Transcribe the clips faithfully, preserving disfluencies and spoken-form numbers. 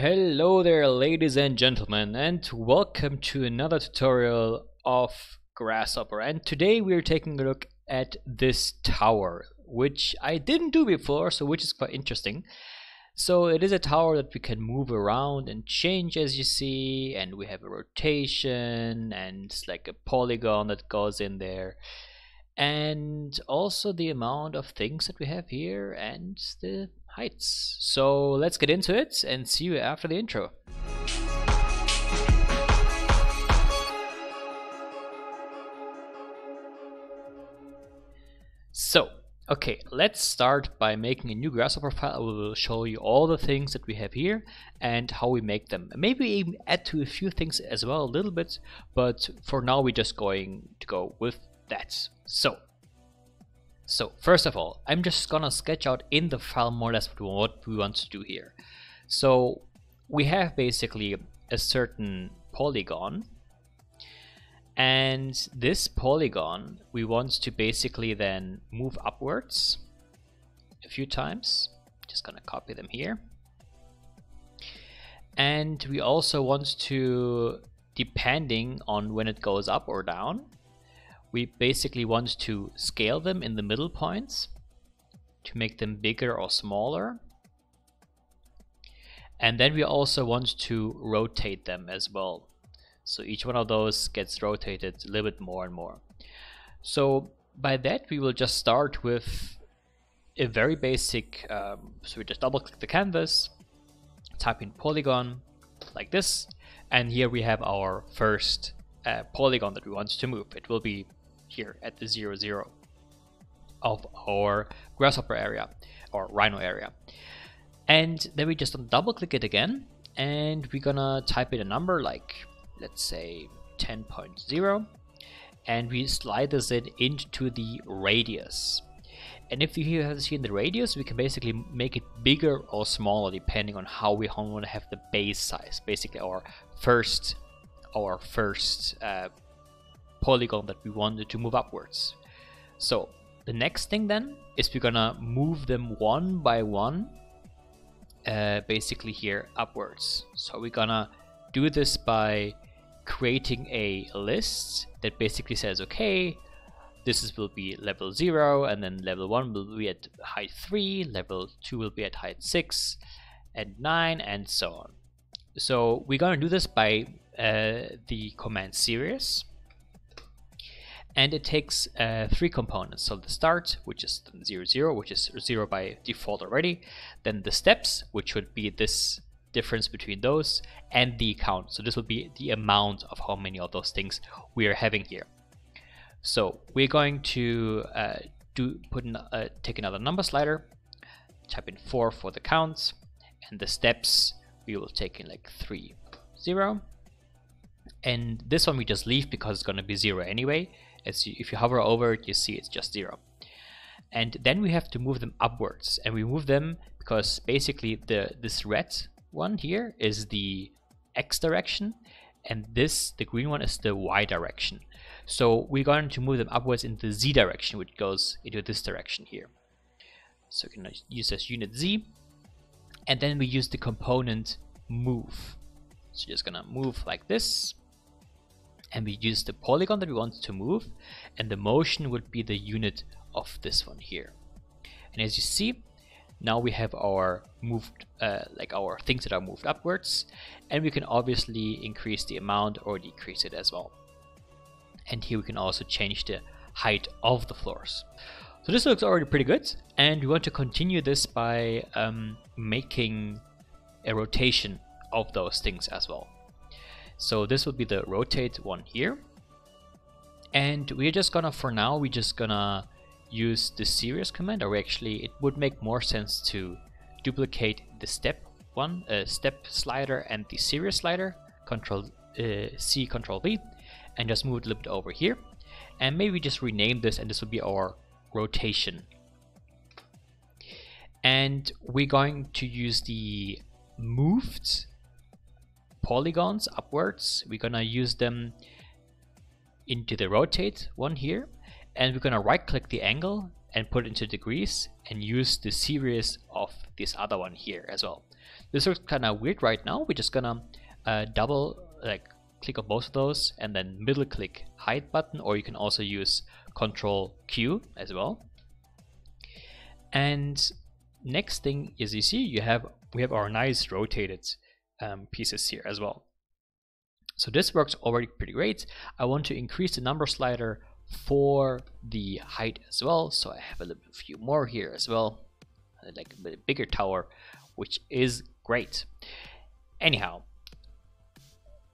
Hello there, ladies and gentlemen, and welcome to another tutorial of Grasshopper. And today we're taking a look at this tower, which I didn't do before, so which is quite interesting. So it is a tower that we can move around and change, as you see, and we have a rotation and it's like a polygon that goes in there, and also the amount of things that we have here and the heights. So let's get into it and see you after the intro. So, okay, let's start by making a new Grasshopper file. We will show you all the things that we have here and how we make them. Maybe even add to a few things as well a little bit, but for now we're just going to go with that. So. So first of all, I'm just gonna sketch out in the file more or less what we want to do here. So we have basically a certain polygon, and this polygon we want to basically then move upwards a few times. Just gonna copy them here. And we also want to, depending on when it goes up or down, we basically want to scale them in the middle points to make them bigger or smaller. And then we also want to rotate them as well. So each one of those gets rotated a little bit more and more. So by that we will just start with a very basic, um, so we just double click the canvas, type in polygon like this, and here we have our first Uh, polygon that we want to move. It will be here at the zero zero of our Grasshopper area or Rhino area, and then we just double click it again, and we're gonna type in a number, like let's say ten point zero, and we slide this in into the radius. And if you have seen the radius, we can basically make it bigger or smaller depending on how we want to have the base size, basically our first our first uh, polygon that we wanted to move upwards. So the next thing then is we're gonna move them one by one uh, basically here upwards. So we're gonna do this by creating a list that basically says, okay, this is, will be level zero, and then level one will be at height three, level two will be at height six and nine, and so on. So we're gonna do this by Uh, the command series, and it takes uh, three components. So the start, which is zero zero, which is zero by default already, then the steps, which would be this difference between those, and the count. So this will be the amount of how many of those things we are having here. So we're going to uh, do put in, uh, take another number slider, type in four for the counts, and the steps we will take in like three zero. And this one we just leave because it's going to be zero anyway. As you, if you hover over it, you see it's just zero. And then we have to move them upwards, and we move them because basically the this red one here is the X direction, and this, the green one, is the Y direction. So we're going to move them upwards in the Z direction, which goes into this direction here. So we're going to use this unit Z, and then we use the component move. So just gonna move like this, and we use the polygon that we want to move, and the motion would be the unit of this one here. And as you see, now we have our moved uh, like our things that are moved upwards, and we can obviously increase the amount or decrease it as well. And here we can also change the height of the floors. So this looks already pretty good, and we want to continue this by um, making a rotation of those things as well. So this would be the rotate one here, and we're just gonna, for now we're just gonna use the series command, or actually it would make more sense to duplicate the step one uh, step slider and the series slider, control uh, C, control V, and just move it a little bit over here, and maybe just rename this, and this will be our rotation. And we're going to use the moved polygons upwards, we're gonna use them into the rotate one here, and we're gonna right click the angle and put it into degrees and use the series of this other one here as well. This looks kind of weird right now. We're just gonna uh, double like click on both of those and then middle click hide button, or you can also use Control Q as well. And next thing is, you see you have we have our nice rotated um, pieces here as well. So this works already pretty great. I want to increase the number slider for the height as well, so I have a little few more here as well, like a bit bigger tower, which is great. Anyhow,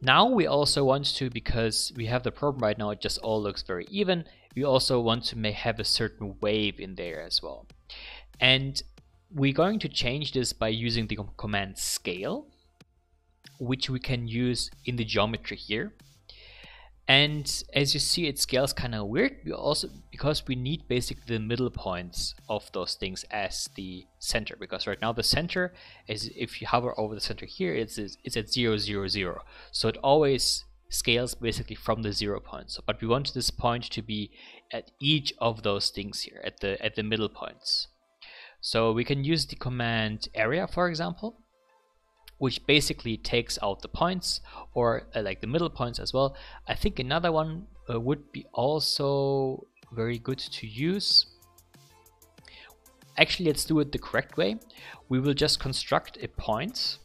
now we also want to, because we have the problem right now, it just all looks very even, we also want to may have a certain wave in there as well. And we're going to change this by using the command scale, which we can use in the geometry here. And as you see, it scales kind of weird. We also, because we need basically the middle points of those things as the center, because right now the center is, if you hover over the center here, it's it's at zero zero zero. So it always scales basically from the zero points. But we want this point to be at each of those things here, at the at the middle points. So we can use the command area, for example, which basically takes out the points, or uh, like the middle points as well. I think another one uh, would be also very good to use. Actually, let's do it the correct way. We will just construct a point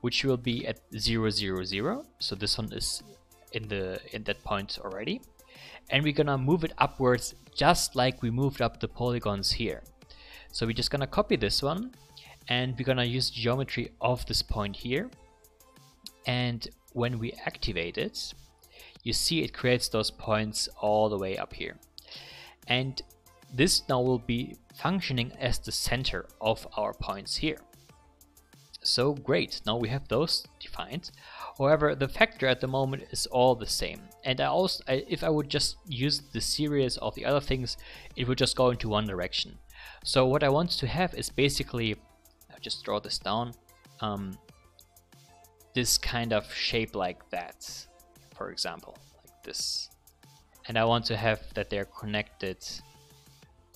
which will be at zero zero zero. So this one is in the in that point already, and we're gonna move it upwards just like we moved up the polygons here. So we're just gonna copy this one, and we're gonna use geometry of this point here, and when we activate it, you see it creates those points all the way up here, and this now will be functioning as the center of our points here. So great, now we have those defined. However, the factor at the moment is all the same, and I also, if I would just use the series of the other things, it would just go into one direction. So what I want to have is basically, just draw this down, um, this kind of shape like that, for example, like this, and I want to have that they're connected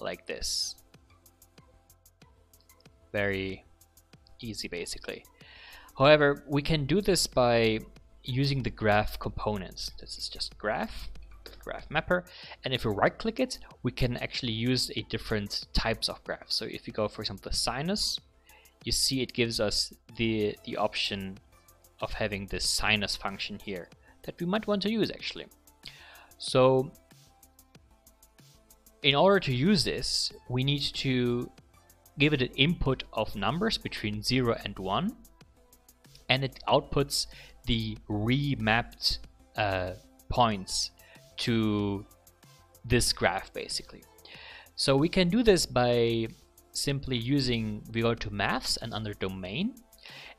like this. Very easy basically. However, we can do this by using the graph components. This is just graph graph mapper, and if you right click it, we can actually use a different types of graph. So if you go, for example, the sinus, you see it gives us the the option of having this sinus function here that we might want to use actually. So in order to use this, we need to give it an input of numbers between zero and one, and it outputs the remapped uh, points to this graph basically. So we can do this by simply using, we go to maths and under domain,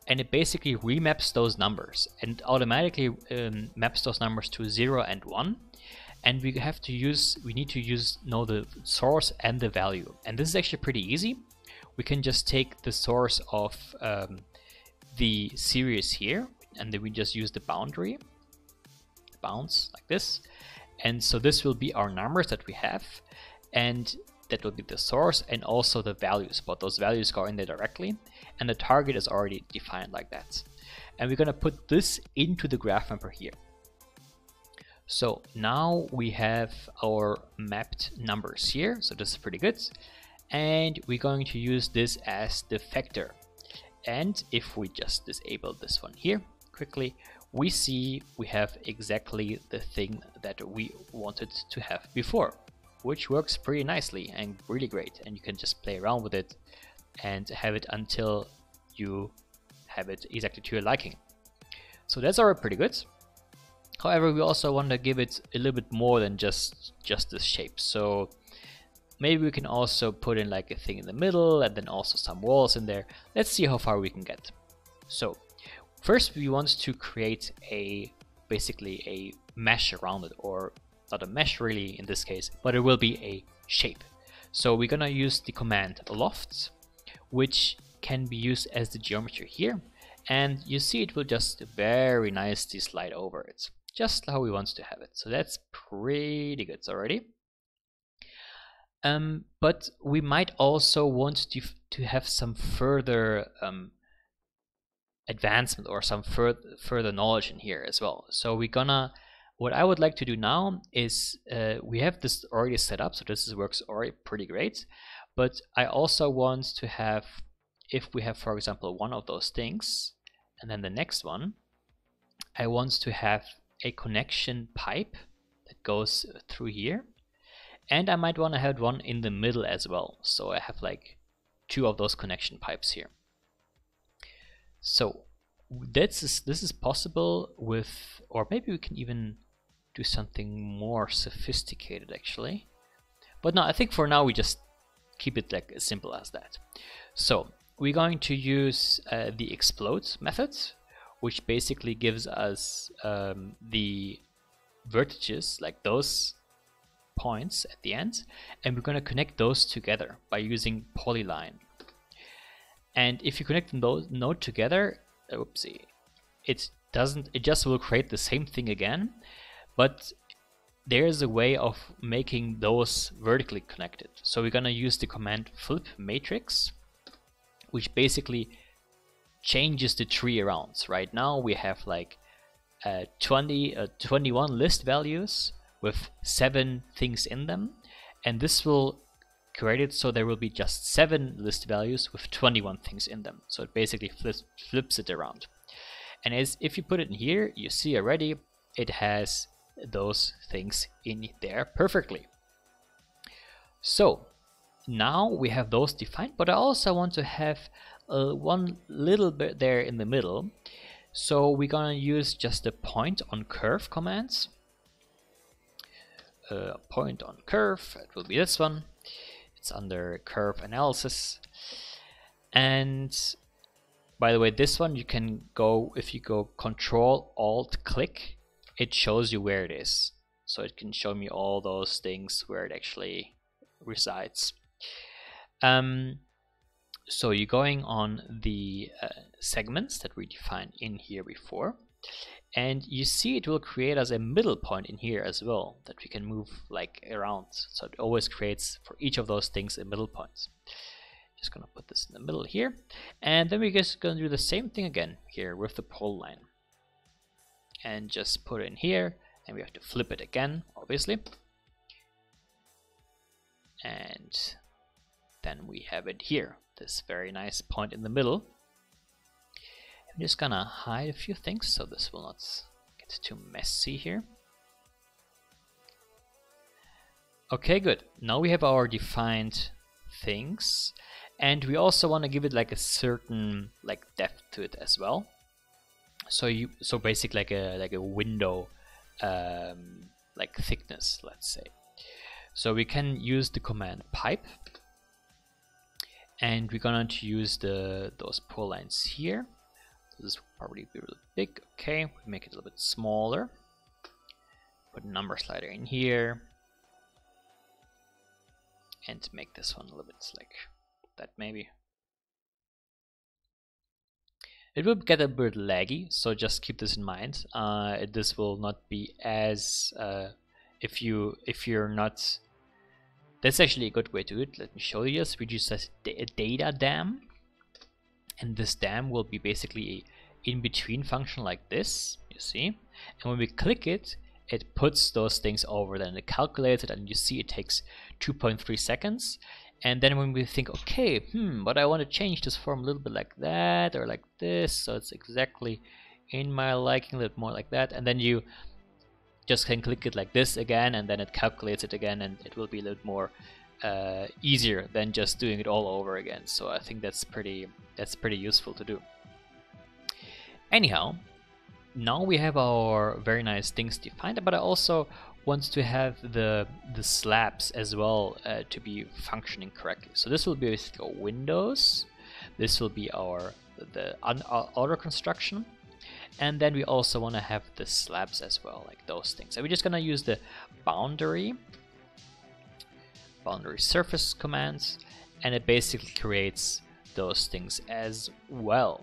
and it basically remaps those numbers and automatically um, maps those numbers to zero and one, and we have to use we need to use know the source and the value. And this is actually pretty easy. We can just take the source of um, the series here, and then we just use the boundary bounds like this, and so this will be our numbers that we have, and that will be the source and also the values, but those values go in there directly, and the target is already defined like that. And we're gonna put this into the graph mapper here. So now we have our mapped numbers here, so this is pretty good. And we're going to use this as the factor. And if we just disable this one here quickly, we see we have exactly the thing that we wanted to have before, which works pretty nicely and really great, and you can just play around with it and have it until you have it exactly to your liking. So that's already pretty good. However, we also want to give it a little bit more than just just this shape. So maybe we can also put in like a thing in the middle, and then also some walls in there. Let's see how far we can get. So first we want to create a basically a mesh around it, or not a mesh really in this case, but it will be a shape. So we're gonna use the command loft, which can be used as the geometry here, and you see it will just very nicely slide over it, just how we want to have it. So that's pretty good already. Um, but we might also want to, to have some further um, advancement or some fur further knowledge in here as well. So we're gonna, what I would like to do now is, uh, we have this already set up, so this is, works already pretty great, but I also want to have, if we have for example one of those things and then the next one, I want to have a connection pipe that goes through here, and I might want to have one in the middle as well, so I have like two of those connection pipes here. So that's is, this is possible with, or maybe we can even do something more sophisticated actually, but no, I think for now we just keep it like as simple as that. So we're going to use uh, the explode method, which basically gives us um, the vertices, like those points at the end, and we're going to connect those together by using polyline. And if you connect them those node together, oopsie, it doesn't, it just will create the same thing again, but there is a way of making those vertically connected. So we're going to use the command flip matrix, which basically changes the tree around. Right now we have like uh, twenty, uh, twenty-one list values with seven things in them, and this will create it so there will be just seven list values with twenty-one things in them. So it basically flips, flips it around. And as if you put it in here, you see already it has those things in there perfectly. So now we have those defined, but I also want to have uh, one little bit there in the middle. So we're gonna use just the point on curve commands. Uh, point on curve, it will be this one. It's under curve analysis. And by the way, this one you can go, if you go control alt click, it shows you where it is. So it can show me all those things where it actually resides. Um, so you're going on the uh, segments that we defined in here before, and you see it will create us a middle point in here as well that we can move like around, so it always creates for each of those things a middle point. Just gonna put this in the middle here, and then we're just gonna do the same thing again here with the pole line, and just put it in here, and we have to flip it again obviously, and then we have it here, this very nice point in the middle. I'm just gonna hide a few things so this will not get too messy here. Okay, good. Now we have our defined things, and we also want to give it like a certain like depth to it as well. So you, so basically like a like a window um, like thickness, let's say. So we can use the command pipe, and we're gonna use the those pull lines here. This will probably be really big. Okay, we make it a little bit smaller. Put a number slider in here. And make this one a little bit like that maybe. It will get a bit laggy, so just keep this in mind. Uh, this will not be as uh, if you if you're not. That's actually a good way to do it. Let me show you this. We just have a data dam. And this dam will be basically a in-between function like this, you see. And when we click it, it puts those things over, then it calculates it, and you see it takes two point three seconds. And then when we think, okay, hmm, but I want to change this form a little bit like that or like this, so it's exactly in my liking, a little more like that. And then you just can click it like this again, and then it calculates it again, and it will be a little more Uh, easier than just doing it all over again. So I think that's pretty that's pretty useful to do. Anyhow, now we have our very nice things defined, but I also want to have the the slabs as well uh, to be functioning correctly. So this will be basically windows. This will be our the auto construction, and then we also want to have the slabs as well, like those things. So we're just gonna use the boundary. boundary surface commands, and it basically creates those things as well.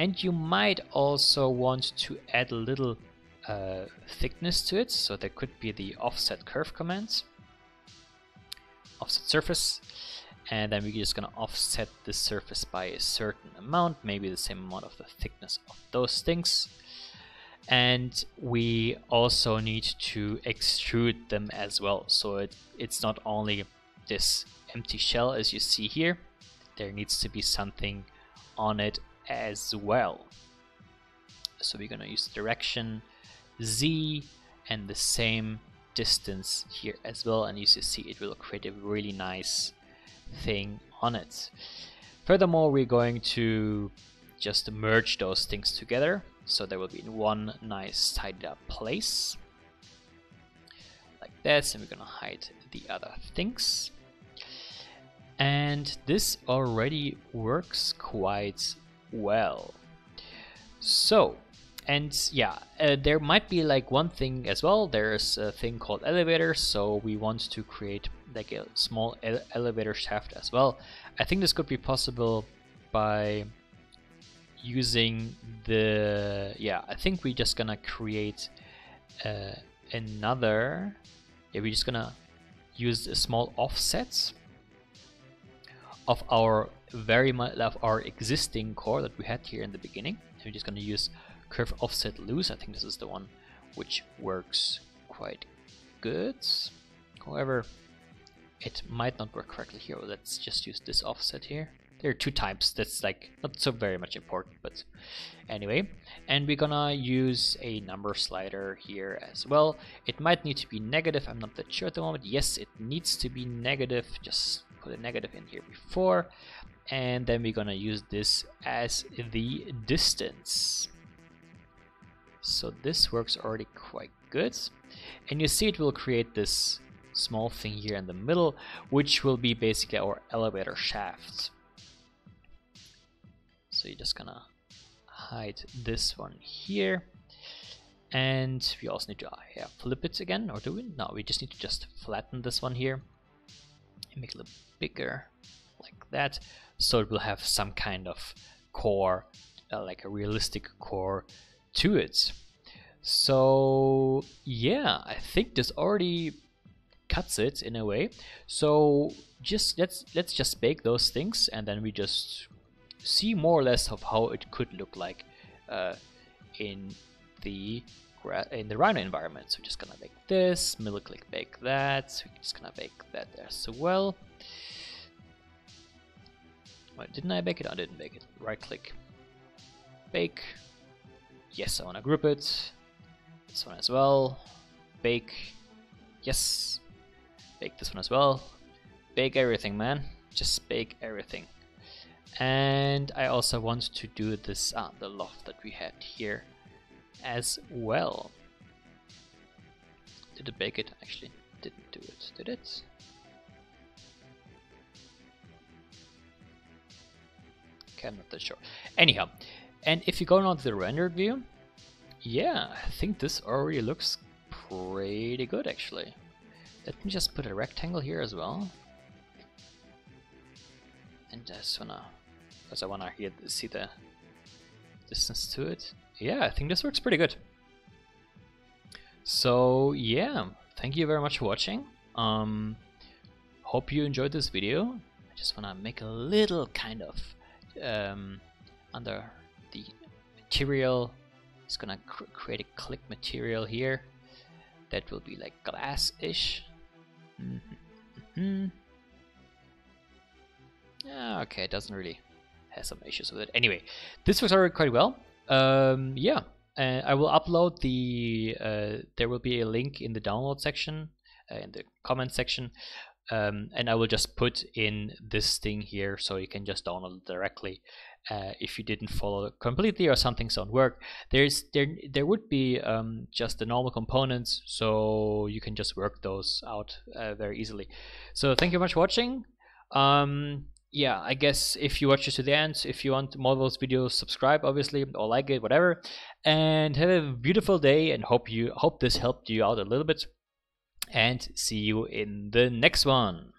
And you might also want to add a little uh, thickness to it, so there could be the offset curve commands, offset surface, and then we're just gonna offset the surface by a certain amount, maybe the same amount of the thickness of those things. And we also need to extrude them as well, so it, it's not only this empty shell as you see here, there needs to be something on it as well. So we're gonna use direction Z and the same distance here as well, and as you see it will create a really nice thing on it. Furthermore, we're going to just merge those things together, so there will be one nice tidied up place like this, and we're gonna hide the other things. And this already works quite well. So, and yeah, uh, there might be like one thing as well. There's a thing called elevator, so we want to create like a small ele elevator shaft as well. I think this could be possible by using the, yeah, I think we're just gonna create uh, another, yeah, we're just gonna use a small offset of our very much of our existing core that we had here in the beginning. And we're just gonna use curve offset loose. I think this is the one which works quite good. However, it might not work correctly here. Let's just use this offset here. There are two types, that's like not so very much important, but anyway. And we're gonna use a number slider here as well. It might need to be negative, I'm not that sure at the moment. Yes, it needs to be negative, just put a negative in here before. And then we're gonna use this as the distance. So this works already quite good, and you see it will create this small thing here in the middle, which will be basically our elevator shaft. So you're just gonna hide this one here, and we also need to yeah, flip it again, or do we? No, we just need to just flatten this one here and make it a little bigger like that, so it will have some kind of core, uh, like a realistic core to it. So yeah, I think this already cuts it in a way. So just let's let's just bake those things, and then we just see more or less of how it could look like uh, in the in the Rhino environment. So we're just gonna bake this, middle click bake that. So we're just gonna bake that as well. Wait, didn't I bake it? I didn't bake it. Right click, bake. Yes, I want to group it. This one as well. Bake. Yes. Bake this one as well. Bake everything, man. Just bake everything. And I also want to do this on ah, the loft that we had here as well. Did it bake it? Actually, didn't do it. Did it? Okay, I'm not that sure. Anyhow. And if you go now to the rendered view, yeah, I think this already looks pretty good actually. Let me just put a rectangle here as well. And just wanna, because I wanna here see the distance to it. Yeah, I think this works pretty good. So yeah, thank you very much for watching. Um, hope you enjoyed this video. I just wanna make a little kind of um, under. The material is gonna cr create a click material here that will be like glass-ish. Mm-hmm, mm-hmm. Okay, it doesn't really have some issues with it. Anyway, this works already quite well. Um, yeah, uh, I will upload the. Uh, there will be a link in the download section, uh, in the comment section, um, and I will just put in this thing here so you can just download it directly. Uh, if you didn't follow completely or some things don't work, there's there there would be um, just the normal components, so you can just work those out uh, very easily. So thank you very much for watching. Um, yeah, I guess if you watch this to the end, if you want more of those videos, subscribe obviously or like it, whatever. And have a beautiful day, and hope you hope this helped you out a little bit. And see you in the next one.